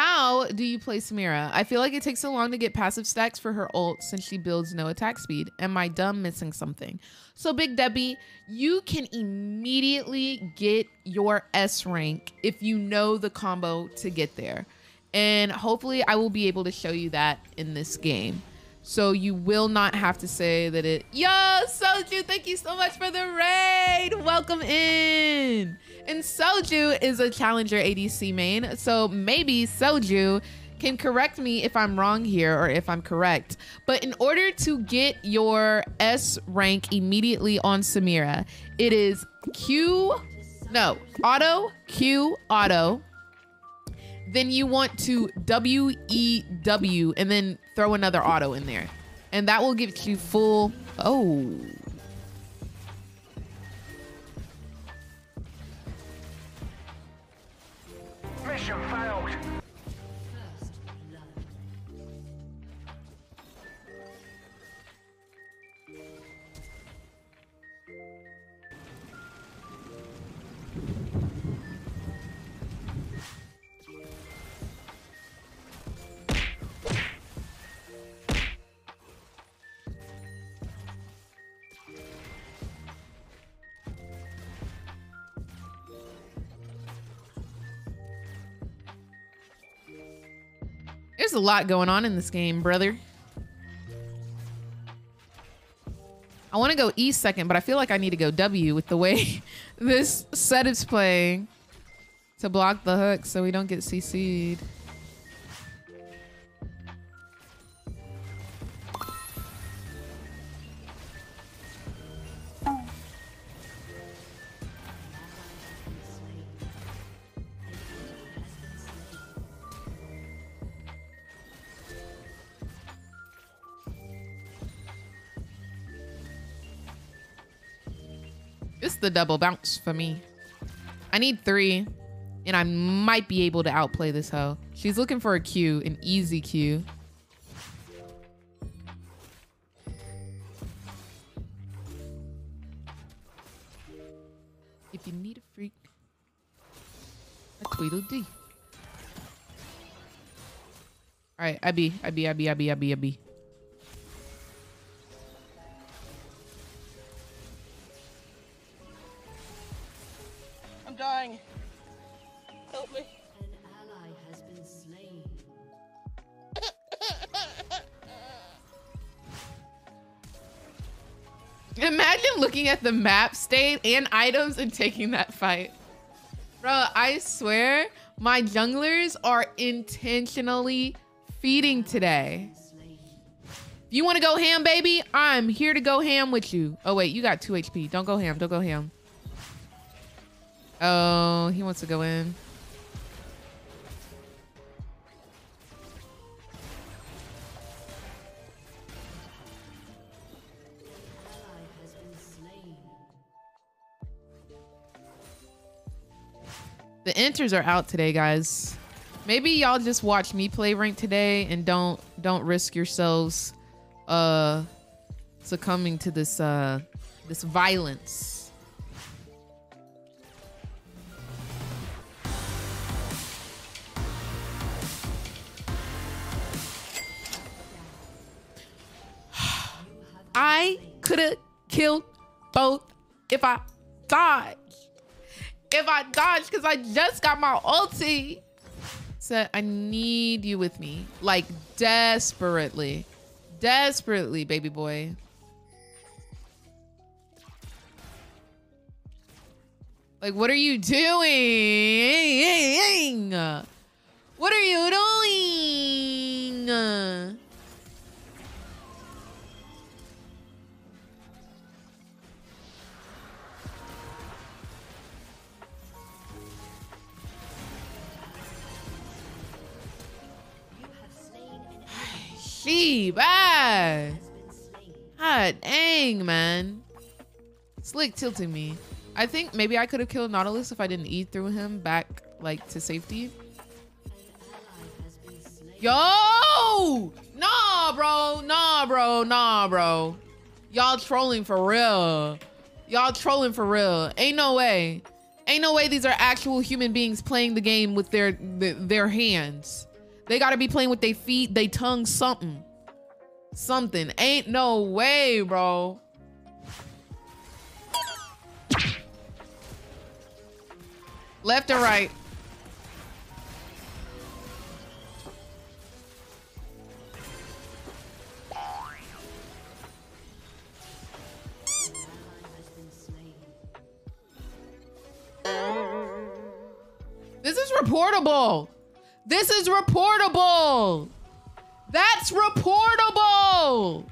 How do you play Samira? I feel like it takes so long to get passive stacks for her ult since she builds no attack speed. Am I dumb missing something? So Big Debbie, you can immediately get your S rank if you know the combo to get there. And hopefully I will be able to show you that in this game. So you will not have to say that it... Yo, Soju, thank you so much for the raid. Welcome in. And Soju is a challenger ADC main. So maybe Soju can correct me if I'm wrong here or if I'm correct. But in order to get your S rank immediately on Samira, it is Q... No, auto, Q, auto. Then you want to W-E-W and then throw another auto in there. And that will give you full... Oh. Mission failed. There's a lot going on in this game, brother. I want to go E second, but I feel like I need to go W with the way this set is playing to block the hook so we don't get CC'd. The double bounce for me. I need 3 and I might be able to outplay this hoe. She's looking for a Q, an easy Q. If you need a freak, a Tweedle D. All right, I B. Dying. Help me. An ally has been slain. Imagine looking at the map state and items and taking that fight. Bro, I swear my junglers are intentionally feeding today. If you want to go ham, baby, I'm here to go ham with you. Oh wait, you got 2 HP. Don't go ham. Don't go ham. Oh, he wants to go in. The enters are out today, guys. Maybe y'all just watch me play ranked today and don't risk yourselves succumbing to this this violence. I could have killed both if I dodged. Because I just got my ulti. So I need you with me. Like, desperately. Desperately, baby boy. Like, what are you doing? What are you doing? Bad. God dang, man. Slick tilting me. I think maybe I could have killed Nautilus if I didn't E through him back like to safety. Yo! Nah, bro. Nah, bro. Y'all trolling for real. Ain't no way. These are actual human beings playing the game with their hands. They gotta be playing with their feet, they tongue, something. Something. Ain't no way, bro. Left and right. This is reportable. This is reportable. That's reportable.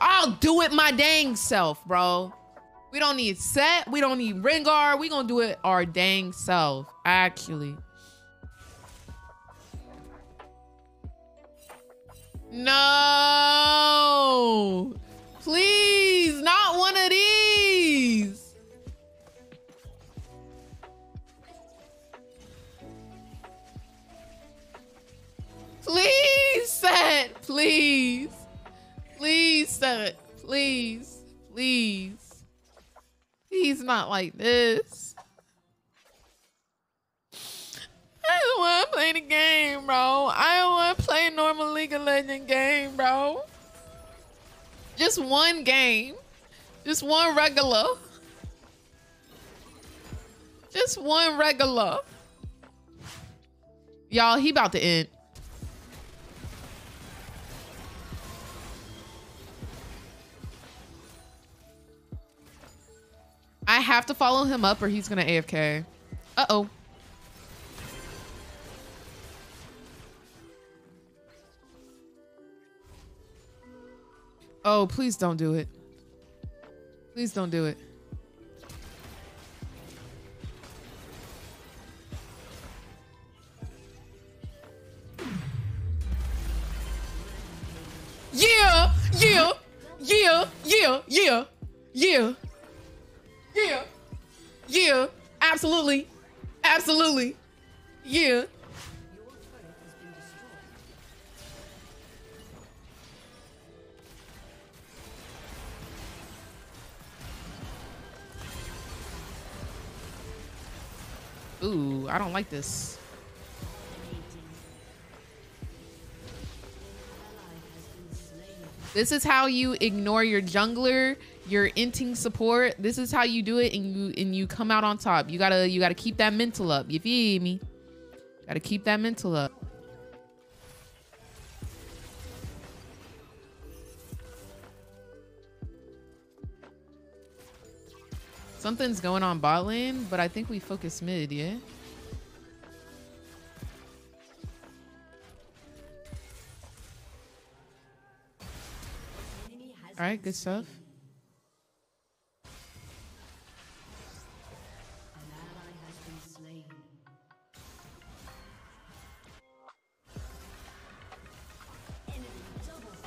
I'll do it my dang self, bro. We don't need Sett. We don't need Rengar. We gonna do it our dang self, actually. No, please, not one of these. Please, Sett, please. Please, Sett, please, please. Please, not like this. I don't want to play the game, bro. I don't want to play normal League of Legends game, bro. Just one game. Just one regular. Just one regular. Y'all, he about to end. I have to follow him up or he's gonna AFK. Uh-oh. Oh, please don't do it. Please don't do it. Yeah, yeah, yeah, yeah, yeah, yeah, yeah, yeah, absolutely, absolutely, yeah. Ooh, I don't like this. This is how you ignore your jungler, your inting support. This is how you do it, and you come out on top. You gotta keep that mental up. You feel me? Gotta keep that mental up. Something's going on bot lane, but I think we focus mid, yeah? All right, good stuff.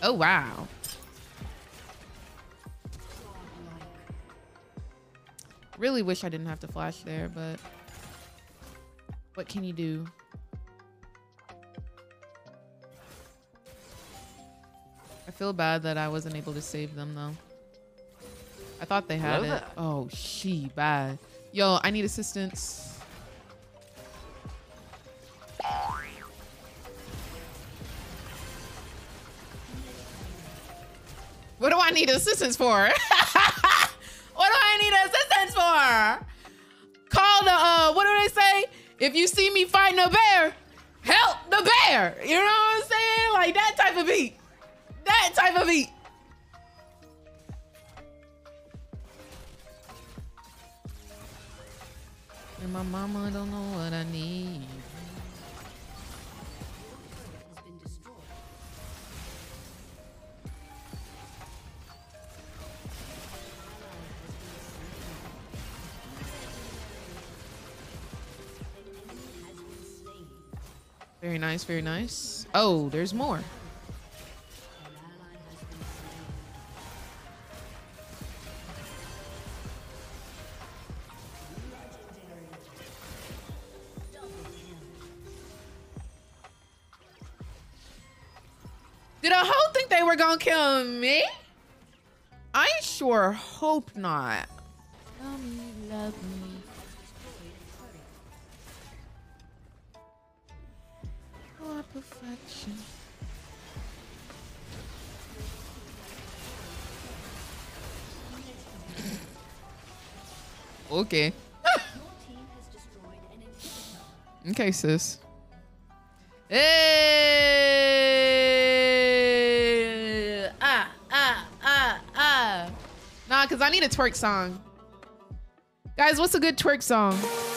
Oh, wow. Really wish I didn't have to flash there, but what can you do? I feel bad that I wasn't able to save them though. I thought they had it. Oh, she bad. Yo, I need assistance. What do I need assistance for? What do I need assistance for? Call the, what do they say? If you see me fighting a bear, help the bear. You know what I'm saying? Like that type of beat. That type of beat. And my mama don't know what I need. Very nice, very nice. Oh, there's more. Did a hoe think they were gonna kill me? I sure hope not. Mommy, love me. Oh, perfection. Okay. Okay, sis. Hey! Nah, cause I need a twerk song. Guys, what's a good twerk song?